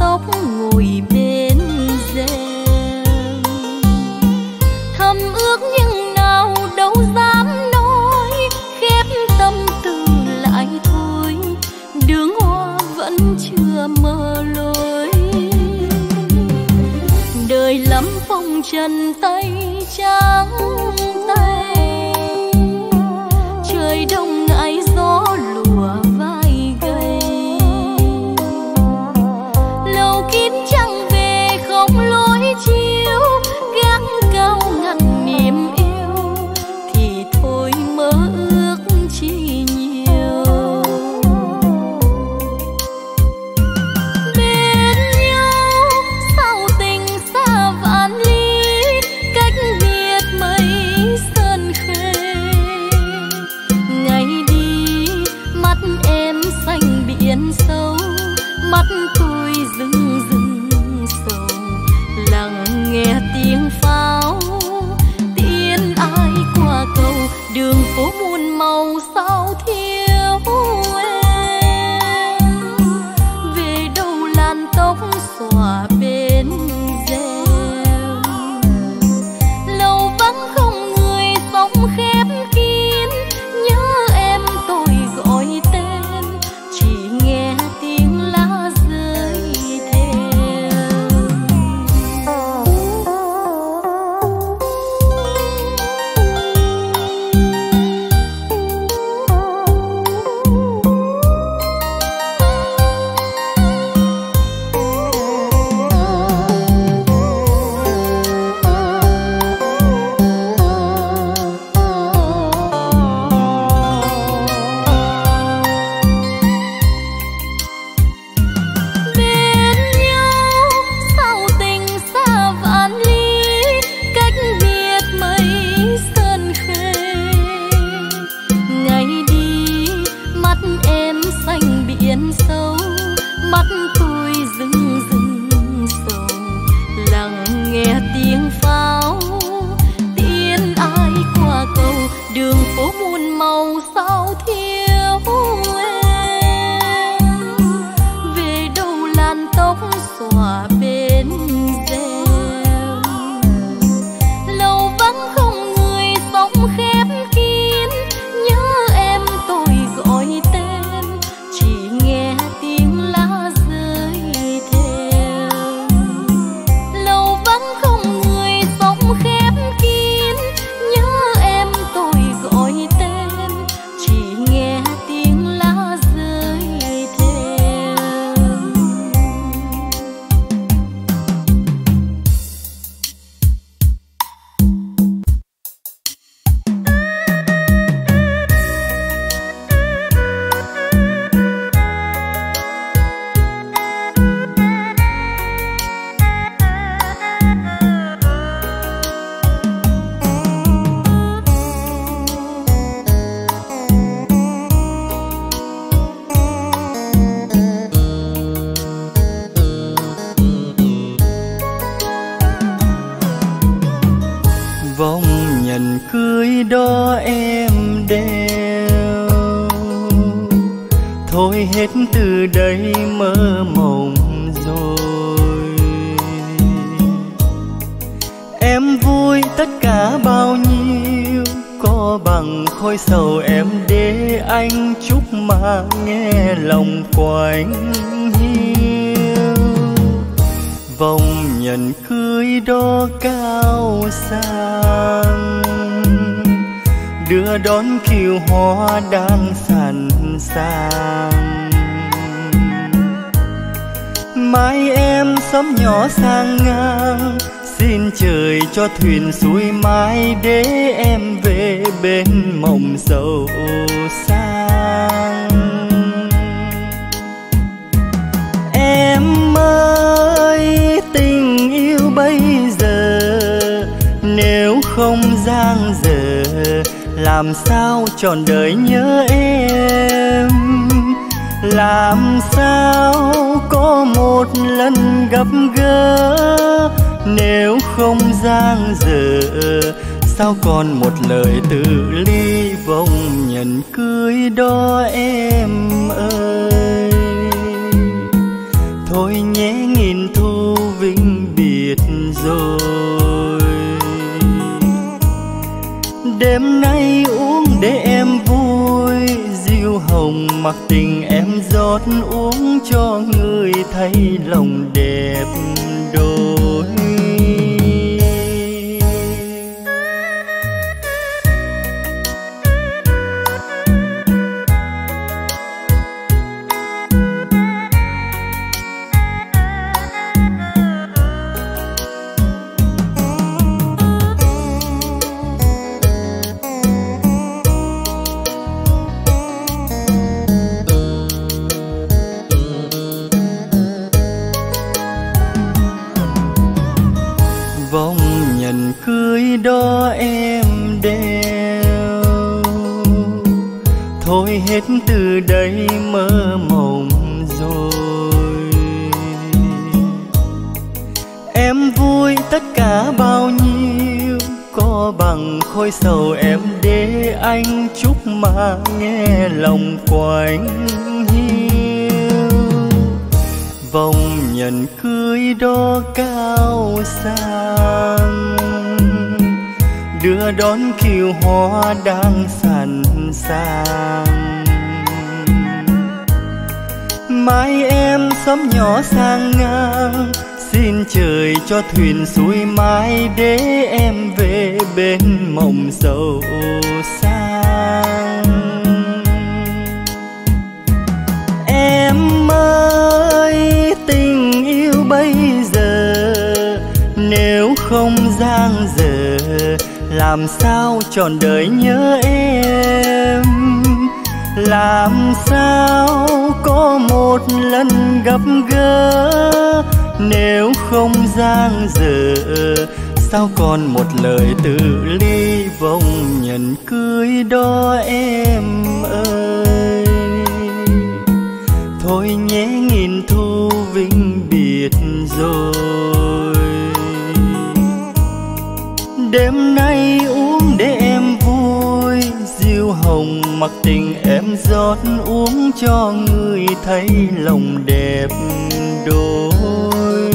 tóc ngồi bên rèm, thầm ước nhưng nào đâu dám nói, khép tâm tư lại thôi, đường hoa vẫn chưa mờ lối. Đời lắm phong trần tay trắng tay, trời đông ngại gió lùa vai gầy, lầu kín trăng về không lối chiếu, gác cao ngăn niềm yêu thì thôi mơ ước chi nhiều. Bên nhau sao tình xa vạn lý, cách biệt mấy sơn khê, ngày đi mắt em xanh biển sâu, mắt tôi rừng rừng sầu, lặng nghe tiếng pháo tiếng ai qua cầu, đường phố muôn màu sao thiếu em, về đâu làn tóc xòa bên rèm, lầu vắng không người sóng khép kín, nhớ em tôi gọi tên chỉ nghe tiếng lá rơi theo. Bên nhau sao tình xa vạn lý, cách biệt mấy sơn khê, ngày đi mắt em xanh biển sâu, mắt tôi rừng rừng sầu, lặng nghe tiếng pháo tiếng ai qua cầu, đường phố muôn màu sao thiếu em, về đâu làn tóc xòa bên rèm, lầu vắng không người sóng khép kín, nhớ em tôi gọi tên chỉ nghe tiếng lá rơi theo, lầu vắng không người sóng khép kín, nhớ em tôi gọi tên chỉ nghe tiếng lá rơi theo. Vòng nhẫn cưới đó em đeo, thôi hết từ đây mơ mộng rồi. Em vui tất cả bao nhiêu, có bằng khói sầu em để anh chúc mà nghe lòng quạnh hiu. Vòng nhẫn cưới đó cao sang, đưa đón kiều hoa đang sẵn sàng. Mai em xóm nhỏ sang ngang, xin trời cho thuyền xuôi mãi để em về bên mộng sầu sang. Em ơi tình yêu bây giờ, nếu không giang dở làm sao trọn đời nhớ em, làm sao có một lần gặp gỡ, nếu không giang dở sao còn một lời từ ly. Vòng nhẫn cưới đó em ơi, thôi nhé rót uống cho người thấy lòng đẹp đôi. Từ đây mơ mộng rồi em vui tất cả bao nhiêu, có bằng khói sầu em để anh chúc mà nghe lòng quạnh hiu. Vòng nhẫn cưới đó cao sang đưa đón kiều hoa đang sẵn sàng. Mai em xóm nhỏ sang ngang, xin trời cho thuyền xuôi mãi để em về bên mộng sầu sang. Em ơi tình yêu bây giờ, nếu không giang dở làm sao trọn đời nhớ em. Làm sao có một lần gặp gỡ, nếu không giang dở sao còn một lời tự ly. Vòng nhẫn cưới đó em ơi, thôi nhé nghìn thu vĩnh biệt rồi. Đêm nay uống để em vui, diêu hồng mặc tình em rót uống cho người thấy lòng đẹp đôi.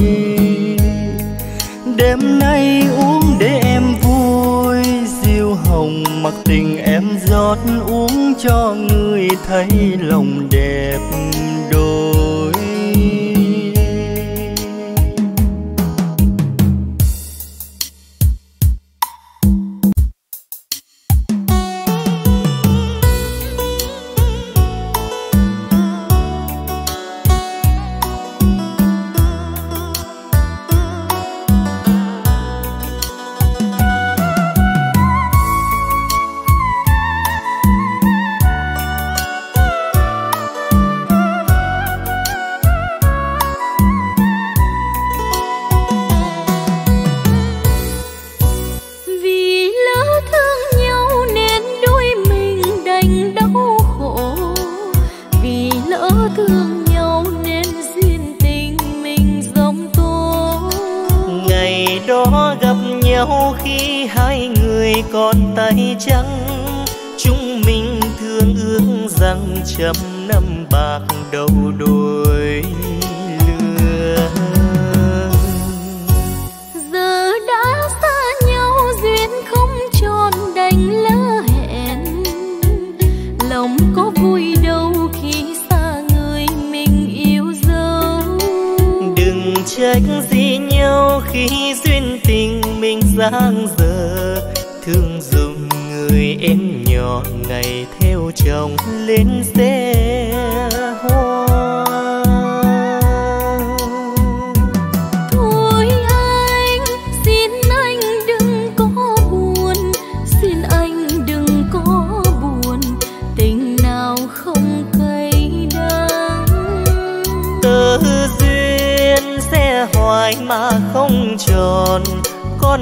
Đêm nay uống để em vui, diêu hồng mặc tình em rót uống cho người thấy lòng đẹp đôi. Trăm năm bạc đầu đuôi lừa, giờ đã xa nhau duyên không tròn đành lỡ hẹn. Lòng có vui đâu khi xa người mình yêu dấu. Đừng trách gì nhau khi duyên tình mình giang dở. Thương dùng người em nhỏ ngày theo chồng lên xe hoa. Thôi anh, xin anh đừng có buồn, xin anh đừng có buồn, tình nào không cay đắng. Tơ duyên sẽ hoài mà không tròn, con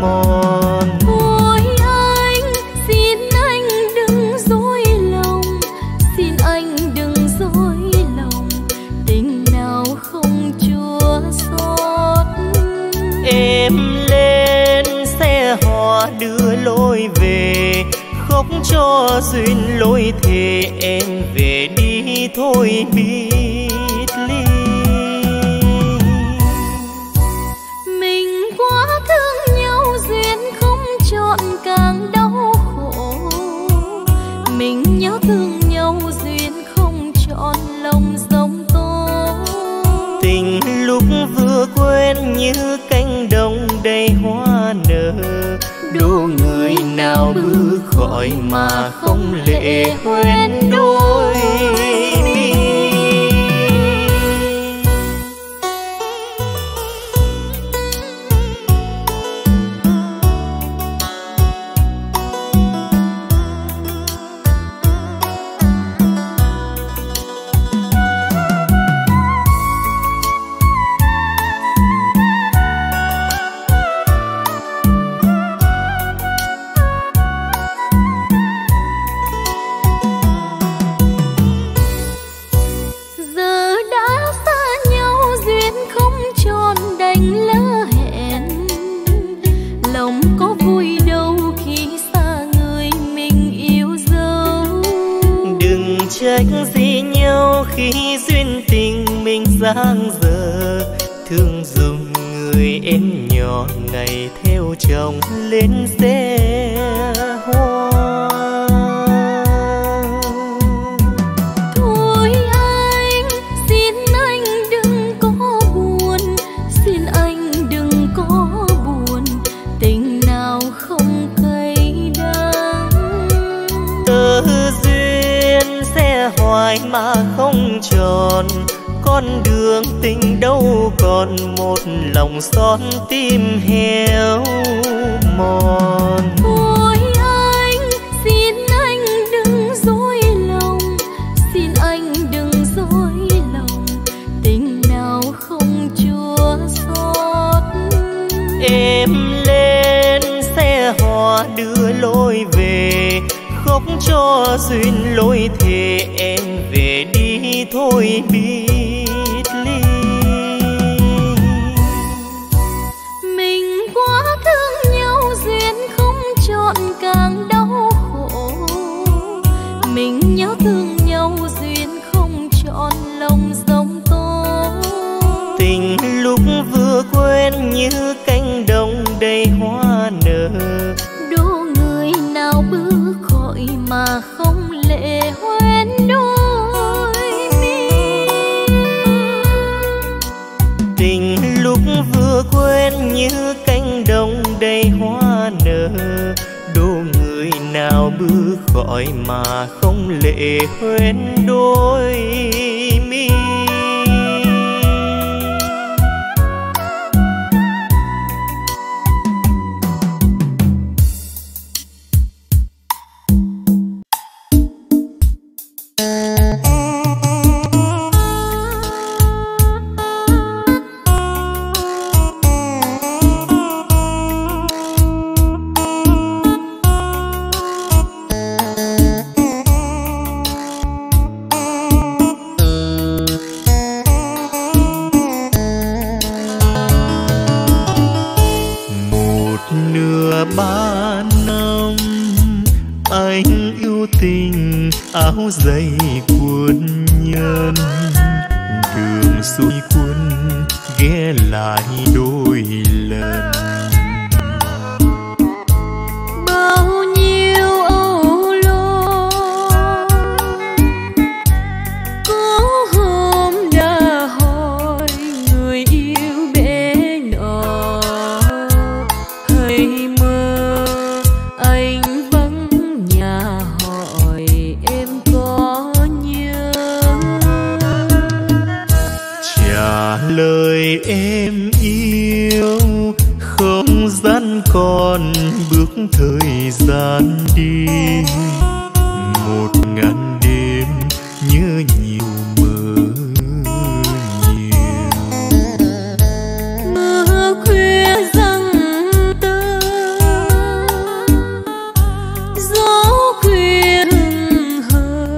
mòn. Thôi anh, xin anh đừng dối lòng, xin anh đừng dối lòng, tình nào không chua xót. Em lên xe hoa đưa lối về, khóc cho duyên lối thề em về đi thôi bi. Mình quá thương nhau duyên không trọn càng đau khổ. gọi mà không lệ quên đôi. Giang giờ thương dùng người em nhỏ ngày theo chồng lên xe hoa. Thôi anh, xin anh đừng có buồn, xin anh đừng có buồn, tình nào không cay đắng. Tơ duyên sẽ hoài mà không tròn, con đường tình đâu còn một lòng xót tim héo mòn. Thôi anh, xin anh đừng dối lòng, xin anh đừng dối lòng, tình nào không chua xót. Em lên xe hoa đưa lối về, khóc cho duyên lối thề em về đi thôi biết. Quên như cánh đồng đầy hoa nở, đố người nào bước khỏi mà không lệ hoen đôi mi. Tình lúc vừa quên như cánh đồng đầy hoa nở, đố người nào bước khỏi mà không lệ hoen đôi mi. Dây cuốn nhân đường xuôi cuốn ghé lại đôi lần, bao nhiêu âu lo có hôm đã hỏi người yêu bé nọ. Hay mơ anh vắng nhà hỏi em lời em yêu, không gian còn bước thời gian đi, một ngàn đêm như nhiều mơ nhiều. Mơ khuya răng tơ, gió khuya hừng hờ,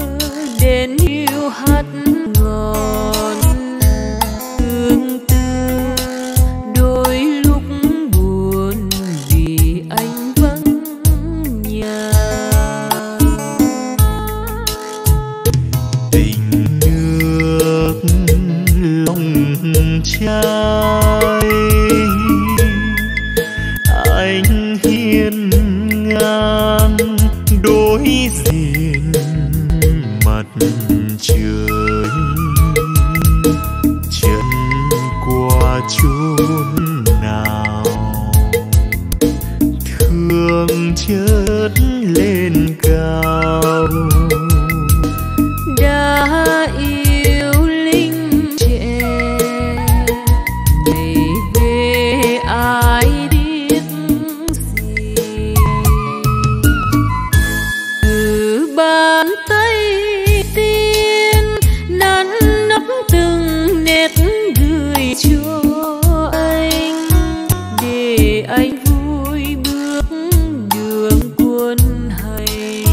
đèn yêu hát ngọn. Trai anh hiên ngang đối diện mặt trời, chân qua chốn nào thương chớt lên. hay.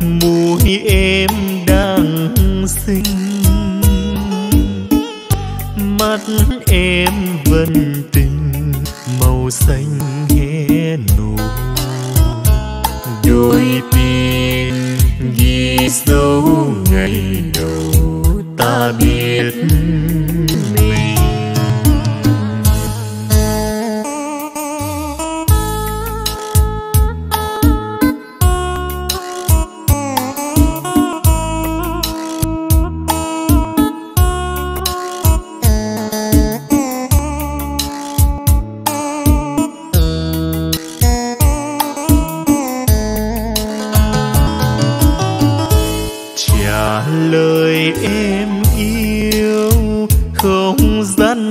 Mùi em đang xinh, mắt em vẫn tình màu xanh hé nụ. Đôi tin ghi dấu ngày đầu ta biết mình.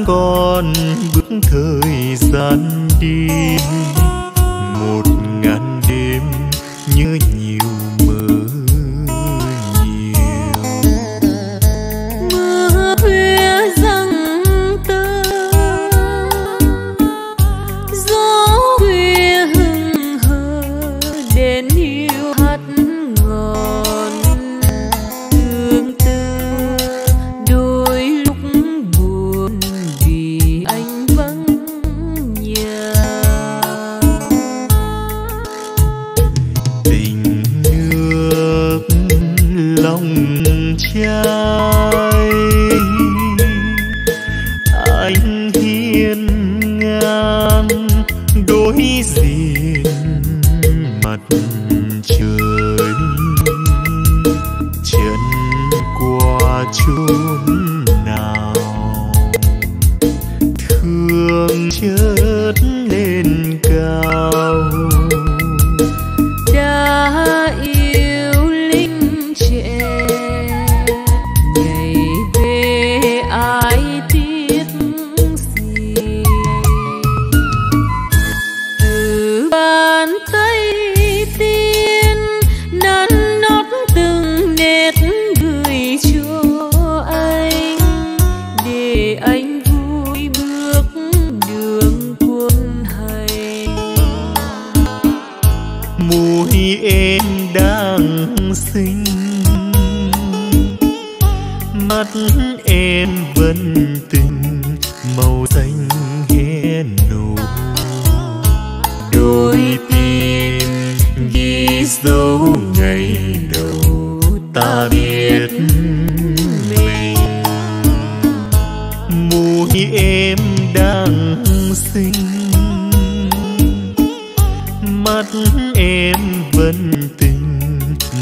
Còn bước thời gian đi một ngàn đêm như nhiều mơ nhiều. Mưa khuya răng tơ, gió khuya hừng hờ, đèn hiu hắt ngọn tương tư. Đôi lúc buồn anh vắng nhà, tình nước lòng trai anh hiên ngang đối diện mặt trời. Chân qua chốn nào thương chớt lên cao, đã yêu linh trẻ ngày về ai tiếc gì. Từ bàn tay tiên nắn nót từng nét gửi cho anh để anh em đang xinh, mắt em vẫn tình màu xanh hé nụ. Đôi tim ghi dấu ngày đầu ta biết mình. Mùi em đang xinh, mắt em vẫn tình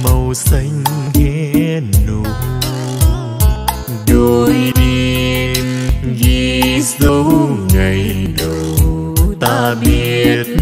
màu xanh hé nụ. Đôi tim ghi dấu ngày đầu ta biết.